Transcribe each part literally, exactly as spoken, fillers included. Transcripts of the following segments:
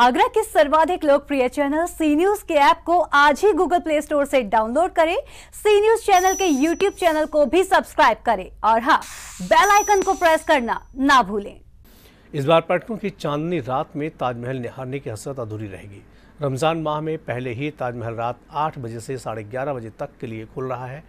आगरा के सर्वाधिक लोकप्रिय चैनल सी न्यूज के ऐप को आज ही गूगल प्ले स्टोर से डाउनलोड करें। सी न्यूज चैनल के यूट्यूब चैनल को भी सब्सक्राइब करें और हाँ, बेल आइकन को प्रेस करना ना भूलें। इस बार पर्यटकों की चांदनी रात में ताजमहल निहारने की हसरत अधूरी रहेगी। रमजान माह में पहले ही ताजमहल रात आठ बजे से साढ़े ग्यारह बजे तक के लिए खुल रहा है,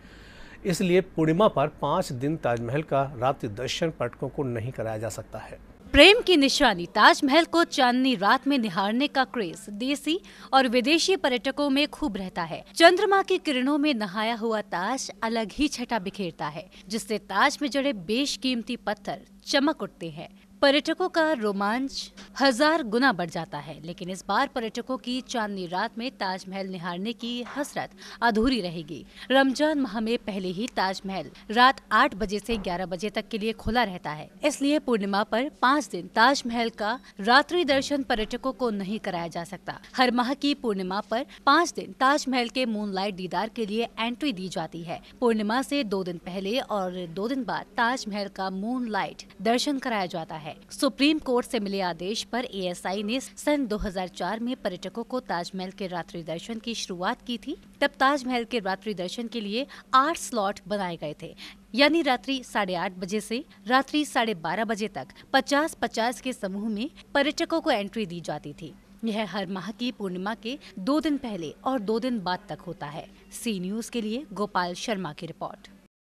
इसलिए पूर्णिमा पर पाँच दिन ताजमहल का रात्रि दर्शन पर्यटकों को नहीं कराया जा सकता है। प्रेम की निशानी ताजमहल को चांदनी रात में निहारने का क्रेज देसी और विदेशी पर्यटकों में खूब रहता है। चंद्रमा की किरणों में नहाया हुआ ताज अलग ही छटा बिखेरता है, जिससे ताज में जड़े बेशकीमती पत्थर चमक उठते हैं। पर्यटकों का रोमांच हजार गुना बढ़ जाता है, लेकिन इस बार पर्यटकों की चांदनी रात में ताजमहल निहारने की हसरत अधूरी रहेगी। रमजान माह में पहले ही ताजमहल रात आठ बजे से ग्यारह बजे तक के लिए खुला रहता है, इसलिए पूर्णिमा पर पाँच दिन ताजमहल का रात्रि दर्शन पर्यटकों को नहीं कराया जा सकता। हर माह की पूर्णिमा पर पाँच दिन ताजमहल के मूनलाइट दीदार के लिए एंट्री दी जाती है। पूर्णिमा से दो दिन पहले और दो दिन बाद ताजमहल का मूनलाइट दर्शन कराया जाता है। सुप्रीम कोर्ट से मिले आदेश पर ए एस आई ने सन दो हज़ार चार में पर्यटकों को ताजमहल के रात्रि दर्शन की शुरुआत की थी। तब ताजमहल के रात्रि दर्शन के लिए आठ स्लॉट बनाए गए थे, यानी रात्रि साढ़े आठ बजे से रात्रि साढ़े बारह बजे तक पचास पचास के समूह में पर्यटकों को एंट्री दी जाती थी। यह हर माह की पूर्णिमा के दो दिन पहले और दो दिन बाद तक होता है। सी न्यूज के लिए गोपाल शर्मा की रिपोर्ट।